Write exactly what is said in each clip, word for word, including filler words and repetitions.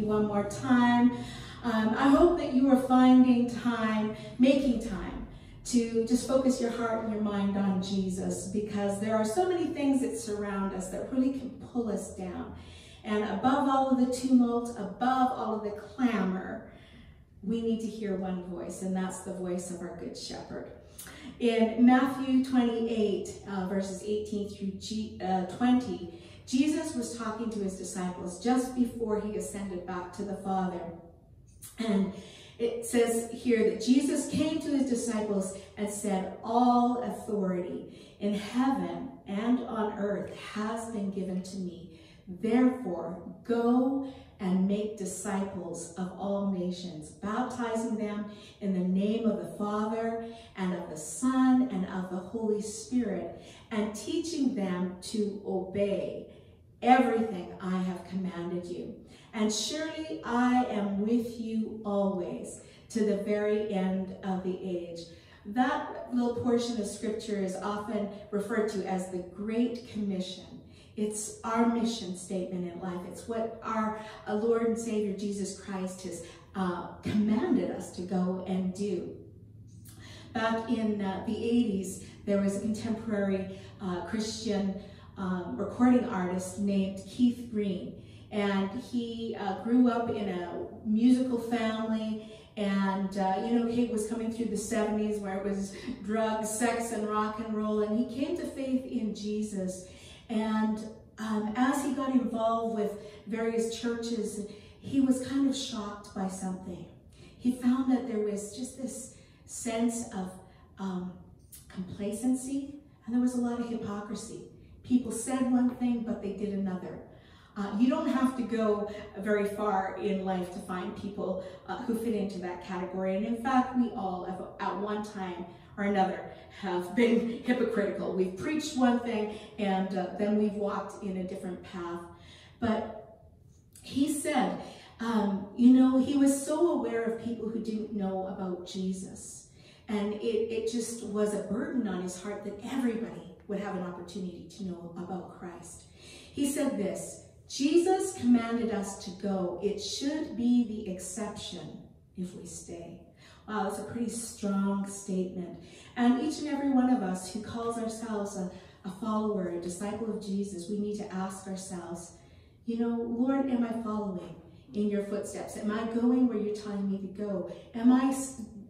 you one more time. Um, I hope that you are finding time, making time to just focus your heart and your mind on Jesus, because there are so many things that surround us that really can pull us down. And above all of the tumult, above all of the clamor, we need to hear one voice, and that's the voice of our Good Shepherd. In Matthew twenty-eight, uh, verses eighteen through twenty, Jesus was talking to his disciples just before he ascended back to the Father. And it says here that Jesus came to his disciples and said, "All authority in heaven and on earth has been given to me. Therefore, go and make disciples of all nations, baptizing them in the name of the Father and of the Son and of the Holy Spirit, and teaching them to obey everything I have commanded you. And surely I am with you always, to the very end of the age." That little portion of scripture is often referred to as the Great Commission. It's our mission statement in life. It's what our Lord and Savior Jesus Christ has uh, commanded us to go and do. Back in uh, the eighties, there was a contemporary uh, Christian um, recording artist named Keith Green. And he uh, grew up in a musical family. And, uh, you know, he was coming through the seventies, where it was drugs, sex, and rock and roll. And he came to faith in Jesus. And um, as he got involved with various churches, he was kind of shocked by something. He found that there was just this sense of um, complacency, and there was a lot of hypocrisy. People said one thing, but they did another. Uh, you don't have to go very far in life to find people uh, who fit into that category. And in fact, we all have, at one time or another, have been hypocritical. We've preached one thing, and uh, then we've walked in a different path. But he said, um, you know, he was so aware of people who didn't know about Jesus. And it, it just was a burden on his heart that everybody would have an opportunity to know about Christ. He said this: "Jesus commanded us to go. It should be the exception if we stay." Wow, that's a pretty strong statement. And each and every one of us who calls ourselves a, a follower, a disciple of Jesus, we need to ask ourselves, you know, Lord, am I following in your footsteps? Am I going where you're telling me to go? Am I,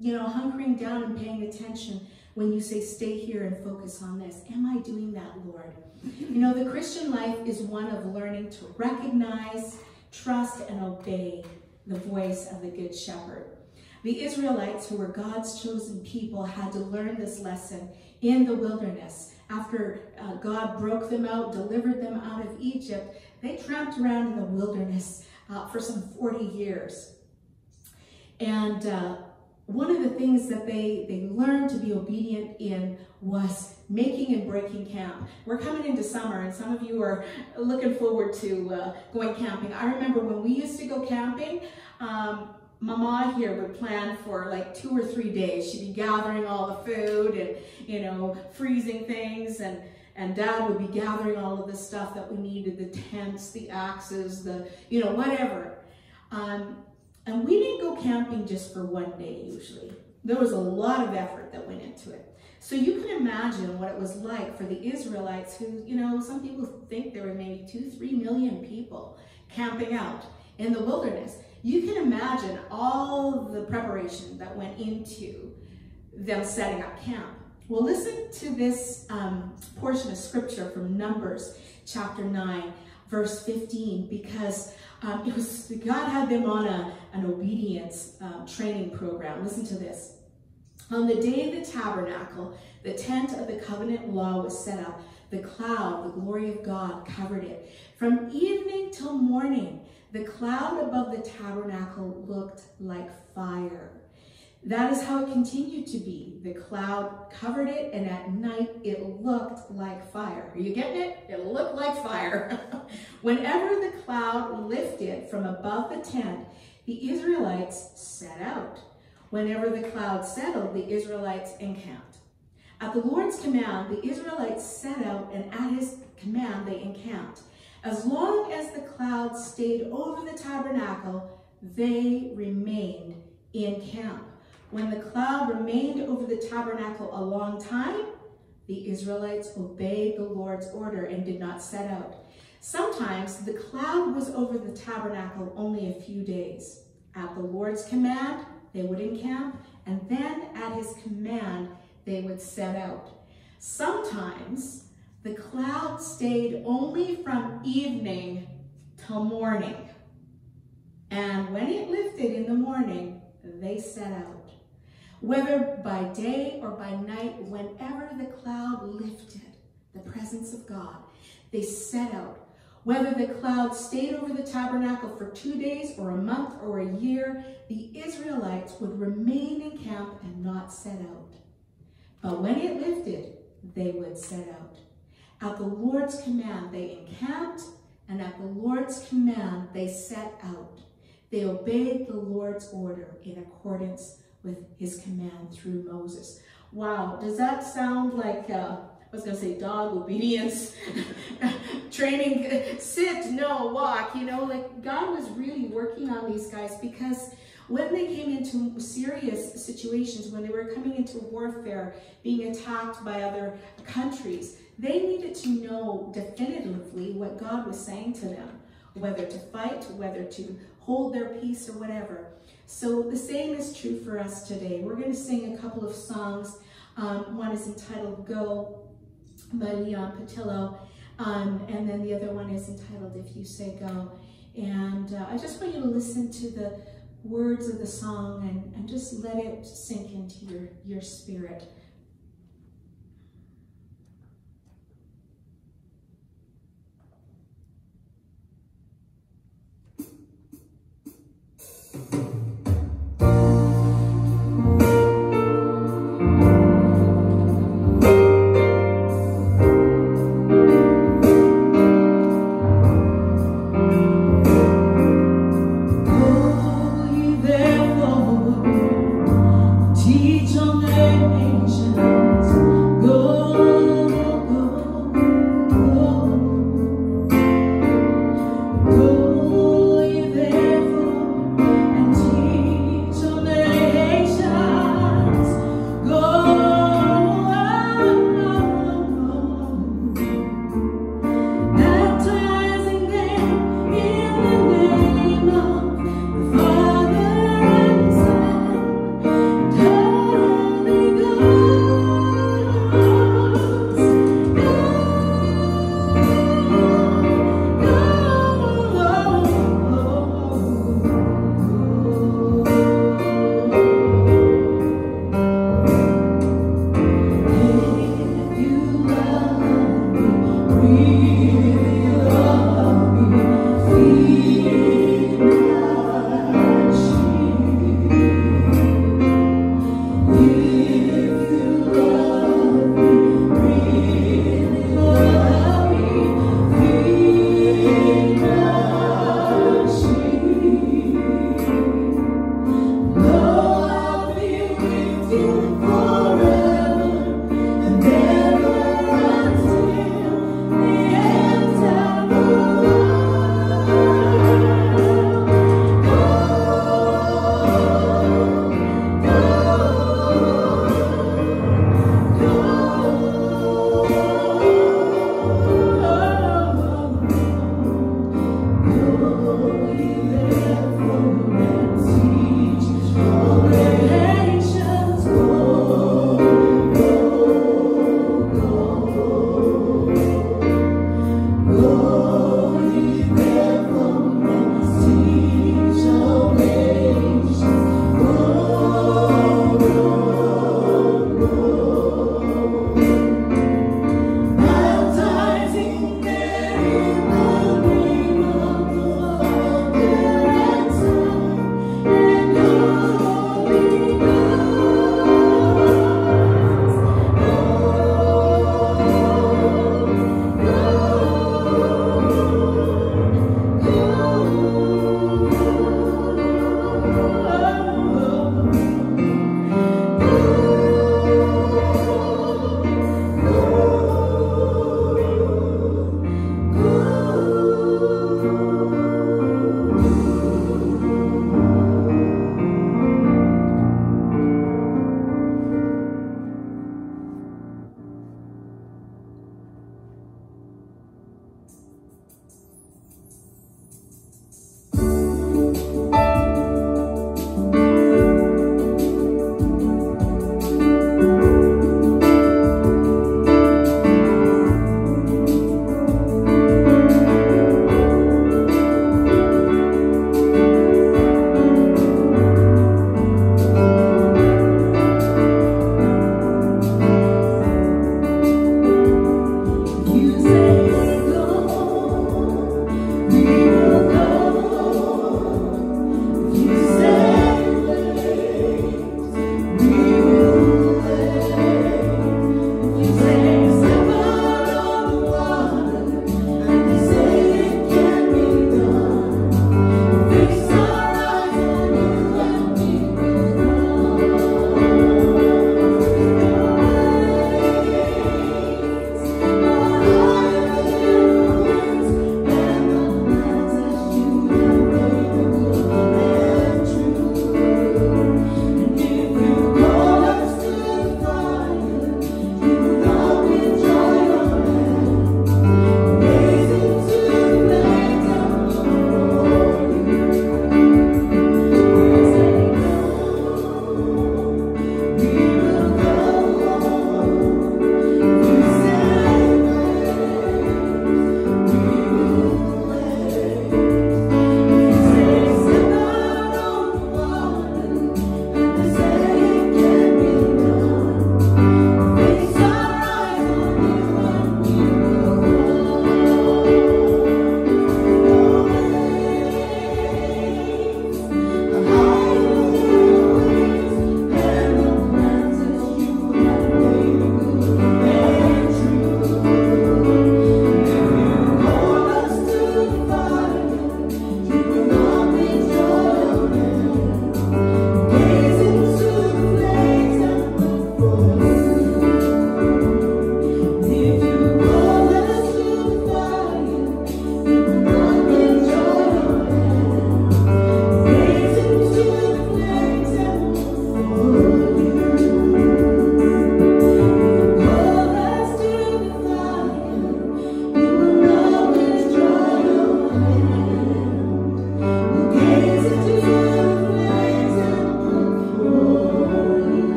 you know, hunkering down and paying attention when you say stay here and focus on this? Am I doing that, Lord? You know, the Christian life is one of learning to recognize, trust, and obey the voice of the Good Shepherd. The Israelites, who were God's chosen people, had to learn this lesson in the wilderness. After uh, God broke them out, delivered them out of Egypt, they tramped around in the wilderness uh, for some forty years. And uh, one of the things that they, they learned to be obedient in was making and breaking camp. We're coming into summer, and some of you are looking forward to uh, going camping. I remember when we used to go camping, um, Mama here would plan for like two or three days. She'd be gathering all the food and, you know, freezing things, and, and Dad would be gathering all of the stuff that we needed, the tents, the axes, the, you know, whatever. Um, and we didn't go camping just for one day usually. There was a lot of effort that went into it. So you can imagine what it was like for the Israelites who, you know, some people think there were maybe two, three million people camping out in the wilderness. You can imagine all the preparation that went into them setting up camp. Well, listen to this um, portion of scripture from Numbers chapter nine, verse fifteen, because um, it was, God had them on a, an obedience uh, training program. Listen to this. "On the day of the tabernacle, the tent of the covenant law was set up. The cloud, the glory of God, covered it. From evening till morning, the cloud above the tabernacle looked like fire. That is how it continued to be. The cloud covered it, and at night it looked like fire." Are you getting it? It looked like fire. "Whenever the cloud lifted from above the tent, the Israelites set out. Whenever the cloud settled, the Israelites encamped. At the Lord's command, the Israelites set out, and at his command they encamped. As long as the clouds stayed over the tabernacle, they remained in camp. When the cloud remained over the tabernacle a long time, the Israelites obeyed the Lord's order and did not set out. Sometimes the cloud was over the tabernacle only a few days. At the Lord's command, they would encamp, and then at his command, they would set out. Sometimes the cloud stayed only from evening till morning. And when it lifted in the morning, they set out. Whether by day or by night, whenever the cloud lifted, the presence of God, they set out. Whether the cloud stayed over the tabernacle for two days or a month or a year, the Israelites would remain in camp and not set out. But when it lifted, they would set out. At the Lord's command, they encamped, and at the Lord's command, they set out. They obeyed the Lord's order in accordance with his command through Moses. Wow, does that sound like uh, I was going to say dog obedience, training, sit, no, walk, you know, like God was really working on these guys, because when they came into serious situations, when they were coming into warfare, being attacked by other countries, they needed to know definitively what God was saying to them, whether to fight, whether to hold their peace or whatever. So the same is true for us today. We're going to sing a couple of songs. Um, one is entitled Go, by Leon Patillo, um, and then the other one is entitled If You Say Go. And uh, I just want you to listen to the words of the song and, and just let it sink into your, your spirit.